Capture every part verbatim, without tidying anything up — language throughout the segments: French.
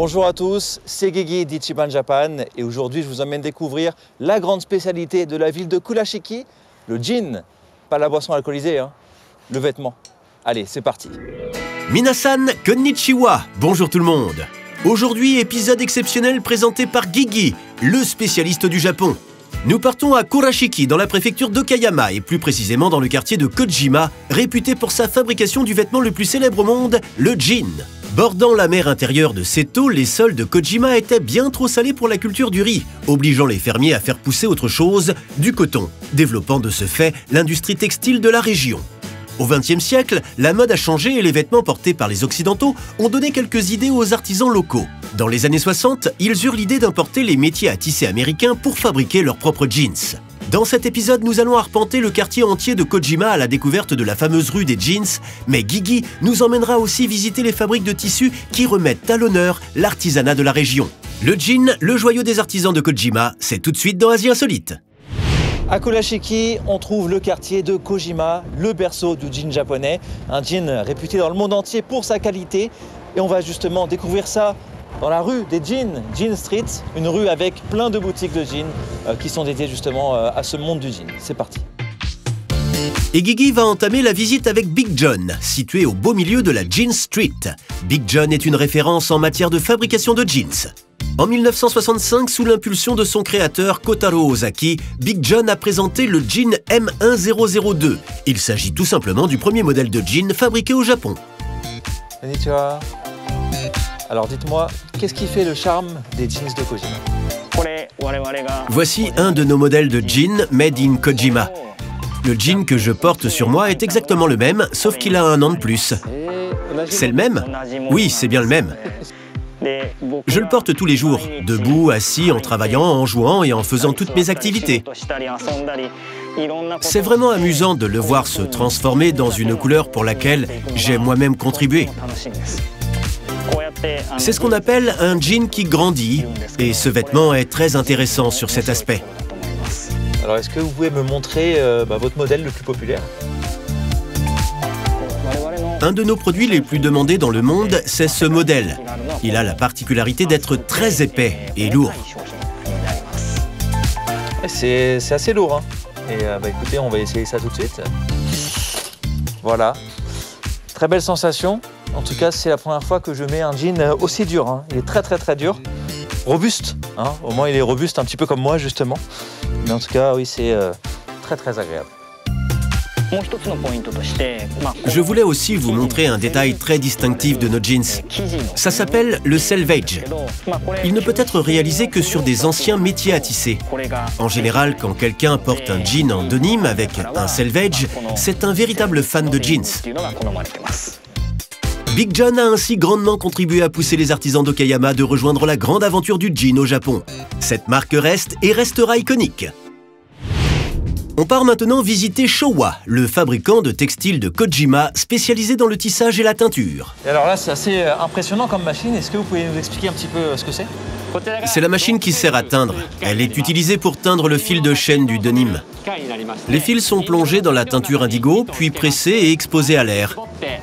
Bonjour à tous, c'est Gigi d'Ichiban Japan et aujourd'hui je vous emmène découvrir la grande spécialité de la ville de Kurashiki, le gin, pas la boisson alcoolisée, hein, le vêtement. Allez, c'est parti. Minasan konnichiwa, bonjour tout le monde. Aujourd'hui, épisode exceptionnel présenté par Gigi, le spécialiste du Japon. Nous partons à Kurashiki dans la préfecture d'Okayama et plus précisément dans le quartier de Kojima, réputé pour sa fabrication du vêtement le plus célèbre au monde, le jean. Bordant la mer intérieure de Seto, les sols de Kojima étaient bien trop salés pour la culture du riz, obligeant les fermiers à faire pousser autre chose, du coton, développant de ce fait l'industrie textile de la région. Au vingtième siècle, la mode a changé et les vêtements portés par les Occidentaux ont donné quelques idées aux artisans locaux. Dans les années soixante, ils eurent l'idée d'importer les métiers à tisser américains pour fabriquer leurs propres jeans. Dans cet épisode, nous allons arpenter le quartier entier de Kojima à la découverte de la fameuse rue des jeans, mais Gigi nous emmènera aussi visiter les fabriques de tissus qui remettent à l'honneur l'artisanat de la région. Le jean, le joyau des artisans de Kojima, c'est tout de suite dans Asie Insolite. À Kurashiki, on trouve le quartier de Kojima, le berceau du jean japonais, un jean réputé dans le monde entier pour sa qualité. Et on va justement découvrir ça dans la rue des jeans, Jeans Street, une rue avec plein de boutiques de jeans euh, qui sont dédiées justement euh, à ce monde du jean. C'est parti. Et Gigi va entamer la visite avec Big John, situé au beau milieu de la Jeans Street. Big John est une référence en matière de fabrication de jeans. En mille neuf cent soixante-cinq, sous l'impulsion de son créateur Kotaro Ozaki, Big John a présenté le jean M un zéro zéro deux. Il s'agit tout simplement du premier modèle de jean fabriqué au Japon. Konnichiwa. Alors dites-moi, qu'est-ce qui fait le charme des jeans de Kojima? Voici un de nos modèles de jean made in Kojima. Le jean que je porte sur moi est exactement le même, sauf qu'il a un an de plus. C'est le même? Oui, c'est bien le même. Je le porte tous les jours, debout, assis, en travaillant, en jouant et en faisant toutes mes activités. C'est vraiment amusant de le voir se transformer dans une couleur pour laquelle j'ai moi-même contribué. C'est ce qu'on appelle un jean qui grandit, et ce vêtement est très intéressant sur cet aspect. Alors, est-ce que vous pouvez me montrer euh, bah, votre modèle le plus populaire? Un de nos produits les plus demandés dans le monde, c'est ce modèle. Il a la particularité d'être très épais et lourd. C'est assez lourd, hein. Et euh, bah, écoutez, on va essayer ça tout de suite. Voilà. Très belle sensation. En tout cas, c'est la première fois que je mets un jean aussi dur, hein. Il est très très très dur. Robuste, hein. Au moins il est robuste, un petit peu comme moi justement. Mais en tout cas, oui, c'est euh, très très agréable. Je voulais aussi vous montrer un détail très distinctif de nos jeans. Ça s'appelle le selvage. Il ne peut être réalisé que sur des anciens métiers à tisser. En général, quand quelqu'un porte un jean en denim avec un selvage, c'est un véritable fan de jeans. Big John a ainsi grandement contribué à pousser les artisans d'Okayama de rejoindre la grande aventure du jean au Japon. Cette marque reste et restera iconique. On part maintenant visiter Showa, le fabricant de textiles de Kojima, spécialisé dans le tissage et la teinture. Et alors là, c'est assez impressionnant comme machine. Est-ce que vous pouvez nous expliquer un petit peu ce que c'est? C'est la machine qui sert à teindre. Elle est utilisée pour teindre le fil de chaîne du denim. Les fils sont plongés dans la teinture indigo, puis pressés et exposés à l'air.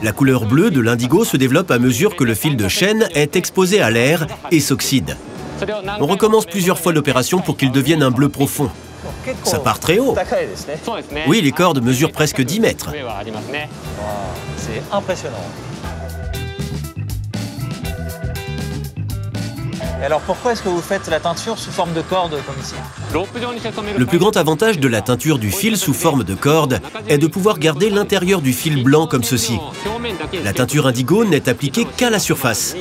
La couleur bleue de l'indigo se développe à mesure que le fil de chaîne est exposé à l'air et s'oxyde. On recommence plusieurs fois l'opération pour qu'il devienne un bleu profond. Ça part très haut. Oui, les cordes mesurent presque dix mètres. C'est impressionnant. Et alors pourquoi est-ce que vous faites la teinture sous forme de cordes comme ici? Le plus grand avantage de la teinture du fil sous forme de corde est de pouvoir garder l'intérieur du fil blanc comme ceci. La teinture indigo n'est appliquée qu'à la surface.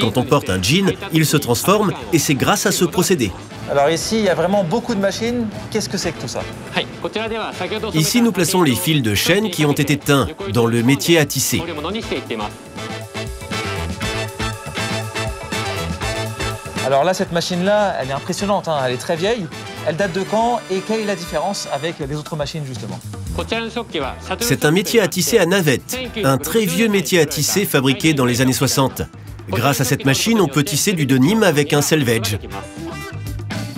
Quand on porte un jean, il se transforme et c'est grâce à ce procédé. Alors ici, il y a vraiment beaucoup de machines. Qu'est-ce que c'est que tout ça? Ici, nous plaçons les fils de chaîne qui ont été teints dans le métier à tisser. Alors là, cette machine-là, elle est impressionnante, hein, elle est très vieille. Elle date de quand et quelle est la différence avec les autres machines, justement? C'est un métier à tisser à navette, un très vieux métier à tisser fabriqué dans les années soixante. Grâce à cette machine, on peut tisser du denim avec un selvage.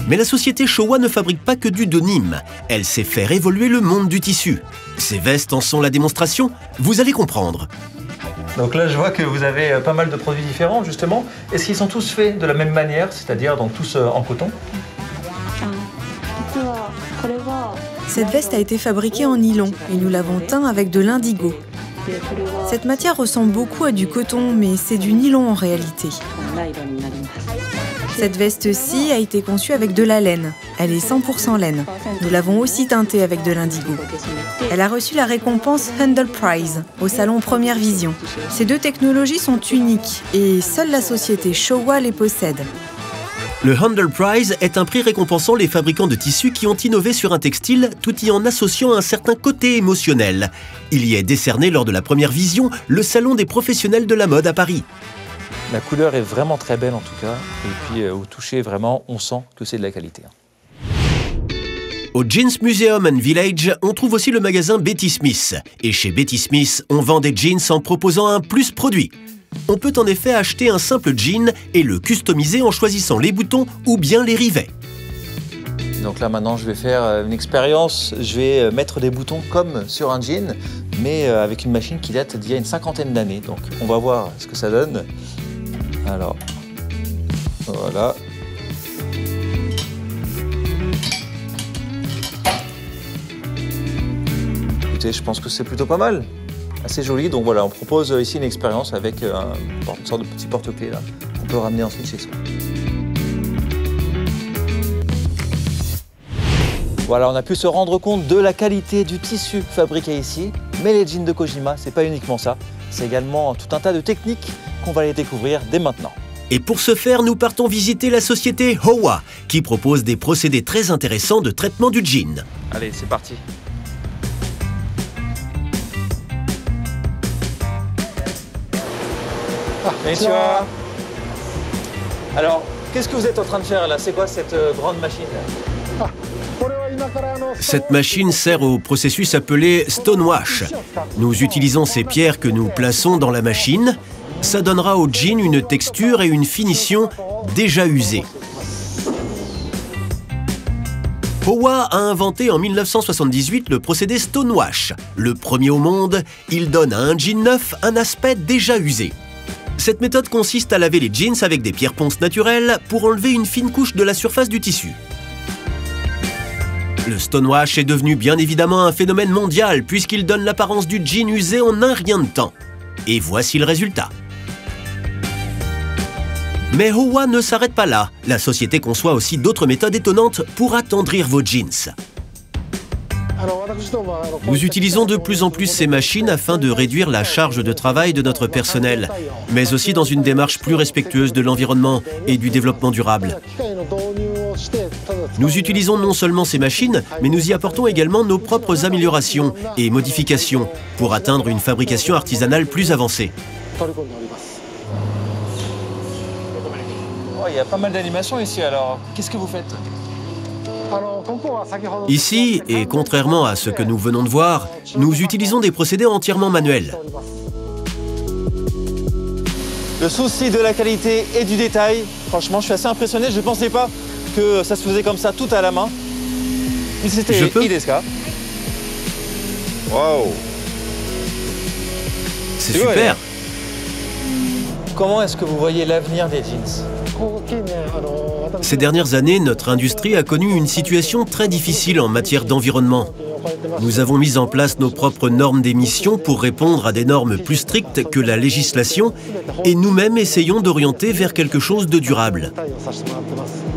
Mais la société Showa ne fabrique pas que du denim. Elle sait faire évoluer le monde du tissu. Ces vestes en sont la démonstration, vous allez comprendre. Donc là, je vois que vous avez pas mal de produits différents, justement. Est-ce qu'ils sont tous faits de la même manière, c'est-à-dire donc tous en coton? Cette veste a été fabriquée en nylon et nous l'avons teint avec de l'indigo. Cette matière ressemble beaucoup à du coton, mais c'est du nylon en réalité. Cette veste-ci a été conçue avec de la laine. Elle est cent pour cent laine. Nous l'avons aussi teintée avec de l'indigo. Elle a reçu la récompense Handle Prize au salon Première Vision. Ces deux technologies sont uniques et seule la société Showa les possède. Le Handle Prize est un prix récompensant les fabricants de tissus qui ont innové sur un textile tout y en associant un certain côté émotionnel. Il y est décerné lors de la Première Vision, le salon des professionnels de la mode à Paris. La couleur est vraiment très belle en tout cas, et puis euh, au toucher vraiment, on sent que c'est de la qualité. Au Jeans Museum and Village, on trouve aussi le magasin Betty Smith. Et chez Betty Smith, on vend des jeans en proposant un plus produit. On peut en effet acheter un simple jean et le customiser en choisissant les boutons ou bien les rivets. Donc là maintenant je vais faire une expérience, je vais mettre des boutons comme sur un jean, mais avec une machine qui date d'il y a une cinquantaine d'années. Donc on va voir ce que ça donne. Alors, voilà. Écoutez, je pense que c'est plutôt pas mal. Assez joli, donc voilà, on propose ici une expérience avec un, une sorte de petit porte-clés là, qu'on peut ramener ensuite chez soi. Voilà, on a pu se rendre compte de la qualité du tissu fabriqué ici, mais les jeans de Kojima, c'est pas uniquement ça, c'est également tout un tas de techniques qu'on va les découvrir dès maintenant. Et pour ce faire, nous partons visiter la société Showa, qui propose des procédés très intéressants de traitement du jean. Allez, c'est parti. Konnichiwa. Alors, qu'est-ce que vous êtes en train de faire là? C'est quoi cette euh, grande machine là? Cette machine sert au processus appelé Stonewash. Nous utilisons ces pierres que nous plaçons dans la machine. Ça donnera au jean une texture et une finition déjà usées. Showa a inventé en mille neuf cent soixante-dix-huit le procédé Stonewash. Le premier au monde, il donne à un jean neuf un aspect déjà usé. Cette méthode consiste à laver les jeans avec des pierres ponces naturelles pour enlever une fine couche de la surface du tissu. Le stonewash est devenu bien évidemment un phénomène mondial puisqu'il donne l'apparence du jean usé en un rien de temps. Et voici le résultat. Mais Showa ne s'arrête pas là. La société conçoit aussi d'autres méthodes étonnantes pour attendrir vos jeans. Nous utilisons de plus en plus ces machines afin de réduire la charge de travail de notre personnel, mais aussi dans une démarche plus respectueuse de l'environnement et du développement durable. Nous utilisons non seulement ces machines, mais nous y apportons également nos propres améliorations et modifications pour atteindre une fabrication artisanale plus avancée. Oh, il y a pas mal d'animations ici, alors qu'est-ce que vous faites ? Ici, et contrairement à ce que nous venons de voir, nous utilisons des procédés entièrement manuels. Le souci de la qualité et du détail, franchement, je suis assez impressionné. Je ne pensais pas que ça se faisait comme ça, tout à la main. C'était Ideska. Waouh! C'est super! Comment est-ce que vous voyez l'avenir des jeans ? Ces dernières années, notre industrie a connu une situation très difficile en matière d'environnement. Nous avons mis en place nos propres normes d'émission pour répondre à des normes plus strictes que la législation et nous-mêmes essayons d'orienter vers quelque chose de durable.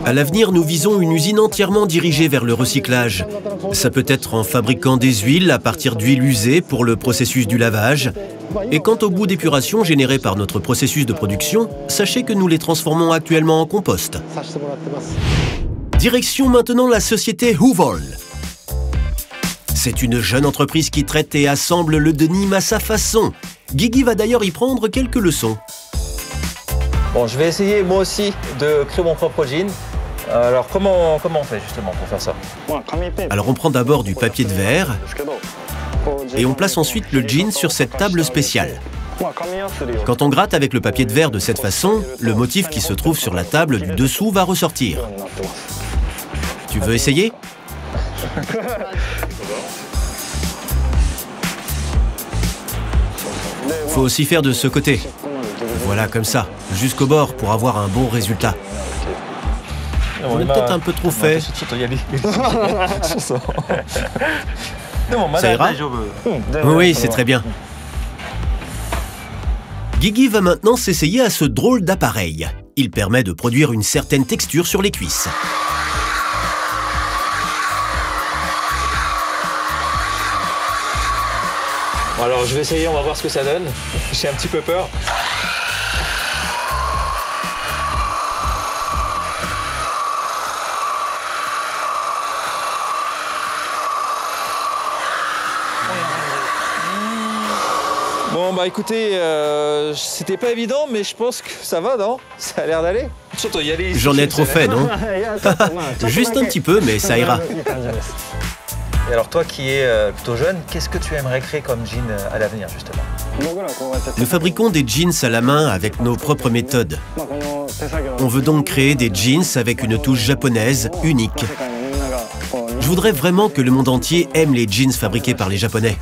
À l'avenir, nous visons une usine entièrement dirigée vers le recyclage. Ça peut être en fabriquant des huiles à partir d'huiles usées pour le processus du lavage. Et quant aux bouts d'épuration générés par notre processus de production, sachez que nous les transformons actuellement en compost. Direction maintenant la société Hoover. C'est une jeune entreprise qui traite et assemble le denim à sa façon. Gigi va d'ailleurs y prendre quelques leçons. Bon, je vais essayer moi aussi de créer mon propre jean. Alors comment, comment on fait justement pour faire ça? Alors on prend d'abord du papier de verre et on place ensuite le jean sur cette table spéciale. Quand on gratte avec le papier de verre de cette façon, le motif qui se trouve sur la table du dessous va ressortir. Tu veux essayer? Faut aussi faire de ce côté. Voilà, comme ça, jusqu'au bord pour avoir un bon résultat. On est peut-être un peu trop fait. Ça ira ? Oui, c'est très bien. Gigi va maintenant s'essayer à ce drôle d'appareil. Il permet de produire une certaine texture sur les cuisses. Alors je vais essayer, on va voir ce que ça donne. J'ai un petit peu peur. Bon bah écoutez, euh, c'était pas évident, mais je pense que ça va, non? Ça a l'air d'aller. J'en ai trop fait, non? Juste un petit peu, mais ça ira. Et alors toi qui es plutôt jeune, qu'est-ce que tu aimerais créer comme jean à l'avenir justement? Nous fabriquons des jeans à la main avec nos propres méthodes. On veut donc créer des jeans avec une touche japonaise unique. Je voudrais vraiment que le monde entier aime les jeans fabriqués par les Japonais.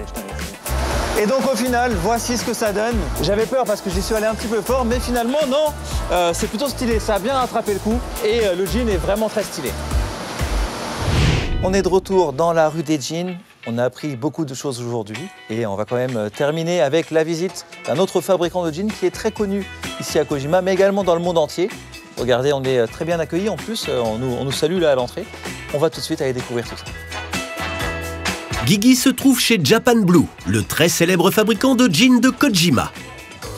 Et donc au final, voici ce que ça donne. J'avais peur parce que j'y suis allé un petit peu fort, mais finalement non, euh, c'est plutôt stylé, ça a bien attrapé le coup et euh, le jean est vraiment très stylé. On est de retour dans la rue des jeans. On a appris beaucoup de choses aujourd'hui et on va quand même terminer avec la visite d'un autre fabricant de jeans qui est très connu ici à Kojima, mais également dans le monde entier. Regardez, on est très bien accueillis en plus, on nous, on nous salue là à l'entrée. On va tout de suite aller découvrir tout ça. Gigi se trouve chez Japan Blue, le très célèbre fabricant de jeans de Kojima.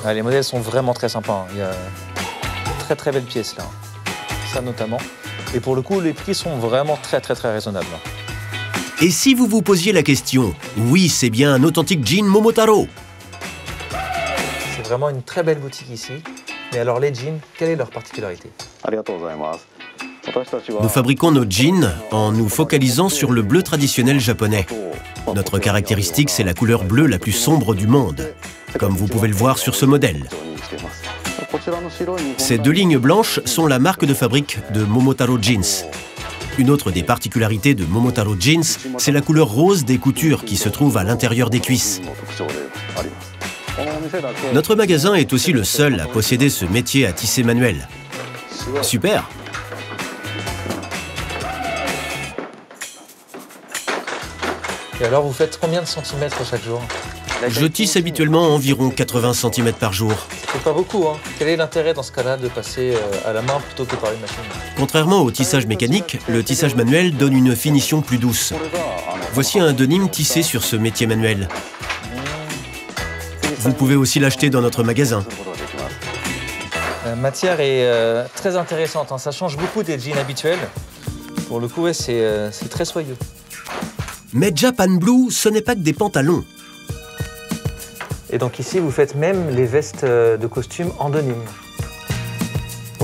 Ah, les modèles sont vraiment très sympas, hein. Il y a très très belles pièces là, ça notamment. Et pour le coup, les prix sont vraiment très, très, très raisonnables. Et si vous vous posiez la question, oui, c'est bien un authentique jean Momotaro. C'est vraiment une très belle boutique ici. Mais alors les jeans, quelle est leur particularité? Nous fabriquons nos jeans en nous focalisant sur le bleu traditionnel japonais. Notre caractéristique, c'est la couleur bleue la plus sombre du monde, comme vous pouvez le voir sur ce modèle. Ces deux lignes blanches sont la marque de fabrique de Momotaro Jeans. Une autre des particularités de Momotaro Jeans, c'est la couleur rose des coutures qui se trouve à l'intérieur des cuisses. Notre magasin est aussi le seul à posséder ce métier à tisser manuel. Super! Et alors, vous faites combien de centimètres chaque jour ? Je tisse habituellement environ quatre-vingts centimètres par jour. C'est pas beaucoup, hein. Quel est l'intérêt dans ce cas-là de passer à la main plutôt que par une machine? Contrairement au tissage mécanique, le tissage manuel donne une finition plus douce. Voici un denim tissé sur ce métier manuel. Vous pouvez aussi l'acheter dans notre magasin. La matière est euh, très intéressante, hein. Ça change beaucoup des jeans habituels. Pour le coup, ouais, c'est euh, très soyeux. Mais Japan Blue, ce n'est pas que des pantalons. Et donc ici, vous faites même les vestes de costume en denim.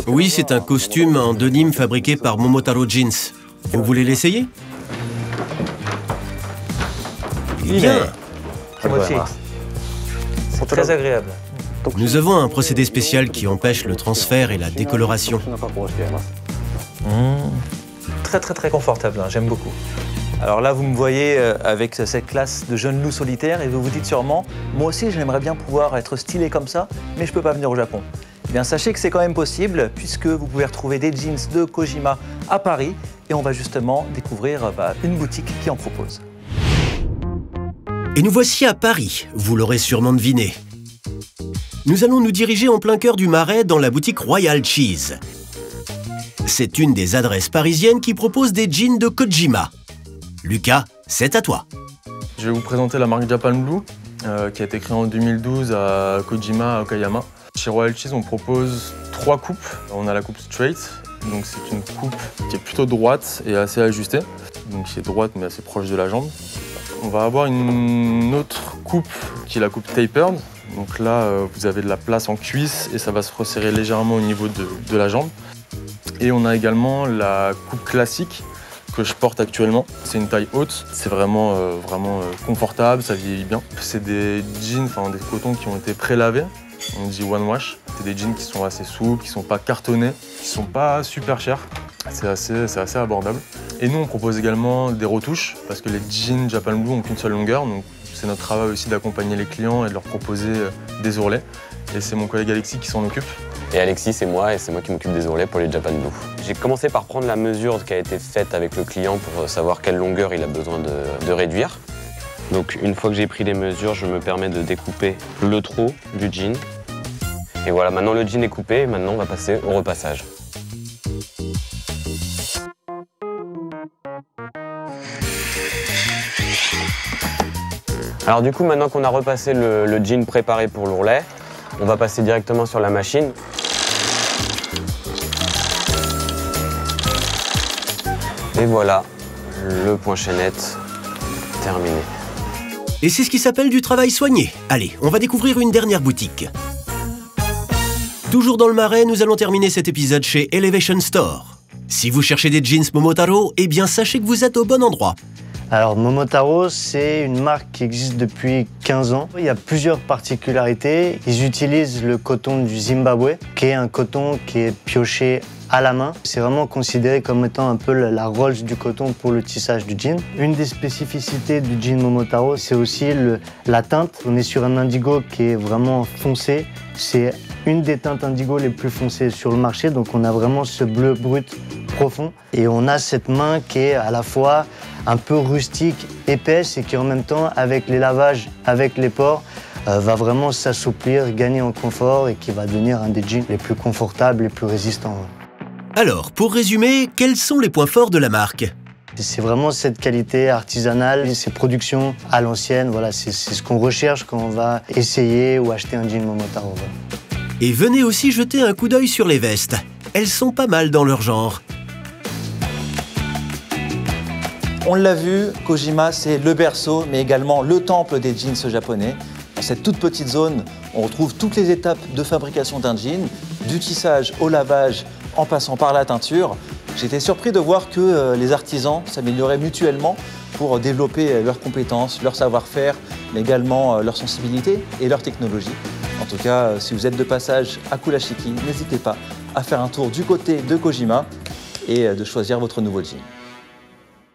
Oui, c'est un costume en denim fabriqué par Momotaro Jeans. Vous voulez l'essayer? Bien. C'est très agréable. Nous avons un procédé spécial qui empêche le transfert et la décoloration. Mmh. Très très très confortable, hein. J'aime beaucoup. Alors là, vous me voyez avec cette classe de jeunes loups solitaires et vous vous dites sûrement « Moi aussi, j'aimerais bien pouvoir être stylé comme ça, mais je ne peux pas venir au Japon. » Eh bien, sachez que c'est quand même possible puisque vous pouvez retrouver des jeans de Kojima à Paris et on va justement découvrir bah, une boutique qui en propose. Et nous voici à Paris, vous l'aurez sûrement deviné. Nous allons nous diriger en plein cœur du Marais dans la boutique Royal Cheese. C'est une des adresses parisiennes qui propose des jeans de Kojima. Lucas, c'est à toi. Je vais vous présenter la marque Japan Blue, euh, qui a été créée en deux mille douze à Kojima, à Okayama. Chez Royal Cheese, on propose trois coupes. On a la coupe straight, donc c'est une coupe qui est plutôt droite et assez ajustée. Donc qui est droite mais assez proche de la jambe. On va avoir une autre coupe qui est la coupe tapered. Donc là, euh, vous avez de la place en cuisse et ça va se resserrer légèrement au niveau de, de la jambe. Et on a également la coupe classique que je porte actuellement. C'est une taille haute, c'est vraiment, euh, vraiment euh, confortable, ça vieillit bien. C'est des jeans, enfin des cotons qui ont été prélavés, on dit one wash. C'est des jeans qui sont assez souples, qui sont pas cartonnés, qui sont pas super chers, c'est assez, c'est assez abordable. Et nous on propose également des retouches, parce que les jeans Japan Blue ont qu'une seule longueur, donc C'est notre travail aussi d'accompagner les clients et de leur proposer des ourlets. Et c'est mon collègue Alexis qui s'en occupe. Et Alexis, c'est moi, et c'est moi qui m'occupe des ourlets pour les Japan Blue. J'ai commencé par prendre la mesure qui a été faite avec le client pour savoir quelle longueur il a besoin de, de réduire. Donc une fois que j'ai pris les mesures, je me permets de découper le trou du jean. Et voilà, maintenant le jean est coupé, et maintenant on va passer au repassage. Alors du coup, maintenant qu'on a repassé le, le jean préparé pour l'ourlet, on va passer directement sur la machine. Et voilà, le point chaînette terminé. Et c'est ce qui s'appelle du travail soigné. Allez, on va découvrir une dernière boutique. Toujours dans le Marais, nous allons terminer cet épisode chez Elevation Store. Si vous cherchez des jeans Momotaro, eh bien sachez que vous êtes au bon endroit. Alors Momotaro, c'est une marque qui existe depuis quinze ans. Il y a plusieurs particularités. Ils utilisent le coton du Zimbabwe, qui est un coton qui est pioché à la main. C'est vraiment considéré comme étant un peu la Rolls du coton pour le tissage du jean. Une des spécificités du jean Momotaro, c'est aussi le, la teinte. On est sur un indigo qui est vraiment foncé. C'est une des teintes indigo les plus foncées sur le marché. Donc on a vraiment ce bleu brut profond. Et on a cette main qui est à la fois un peu rustique, épaisse et qui en même temps, avec les lavages, avec les ports, euh, va vraiment s'assouplir, gagner en confort et qui va devenir un des jeans les plus confortables, les plus résistants. Alors, pour résumer, quels sont les points forts de la marque? C'est vraiment cette qualité artisanale, ces productions à l'ancienne, voilà, c'est ce qu'on recherche quand on va essayer ou acheter un jean Momotaro. Voilà. Et venez aussi jeter un coup d'œil sur les vestes. Elles sont pas mal dans leur genre. On l'a vu, Kojima, c'est le berceau, mais également le temple des jeans japonais. Dans cette toute petite zone, on retrouve toutes les étapes de fabrication d'un jean, du tissage au lavage, en passant par la teinture. J'étais surpris de voir que les artisans s'amélioraient mutuellement pour développer leurs compétences, leur savoir-faire, mais également leur sensibilité et leur technologie. En tout cas, si vous êtes de passage à Kurashiki, n'hésitez pas à faire un tour du côté de Kojima et de choisir votre nouveau jean.